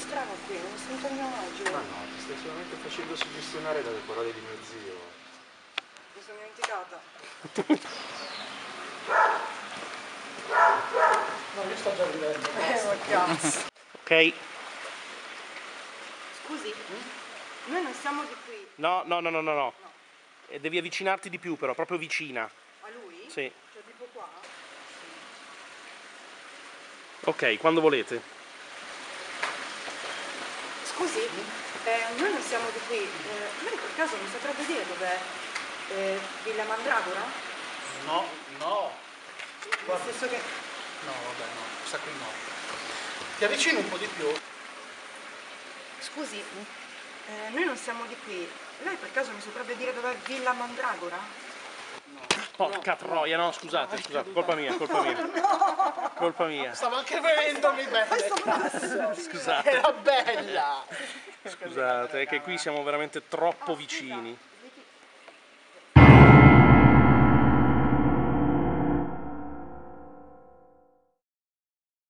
strano qui, non mi sento mio agio. Ma no, ti stai solamente facendo suggestionare dalle parole di mio zio. Mi sono dimenticata. No, io sto già vivendo. Ma cazzo. Ok. Scusi, noi non siamo di qui. No, no, no, no, no, no. Devi avvicinarti di più però, proprio vicina. A lui? Sì. Cioè tipo qua? Ok, quando volete. Scusi, noi non siamo di qui, lei per caso non saprebbe dire dov'è? Villa Mandragora? No, no. Nel senso che... No, vabbè, no, sta qui no. Ti avvicino un po' di più. Scusi, noi non siamo di qui, lei per caso mi saprebbe dire dov'è Villa Mandragora? No. Porca troia, no, scusate, no, scusate, colpa mia. No. Colpa mia. Stavo anche vedendomi bene. Scusate. Era bella. Scusate, è che qui siamo veramente troppo vicini.